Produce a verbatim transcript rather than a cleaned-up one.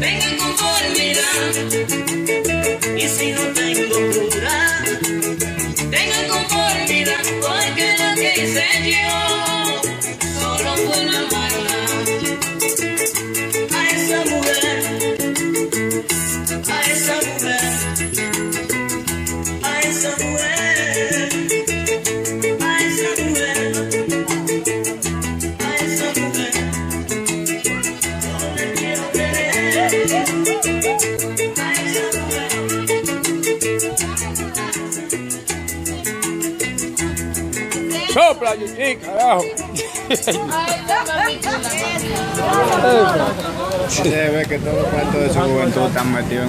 Venga con conformidad, y si no tengo cura, venga con conformidad, porque lo que hice yo solo fue una maldad. A esa mujer, a esa mujer, a esa mujer, a esa mujer, a esa mujer. ¡Sopla, Yuyi, carajo! Se ve que todo el cuento de su juventud están metidos en un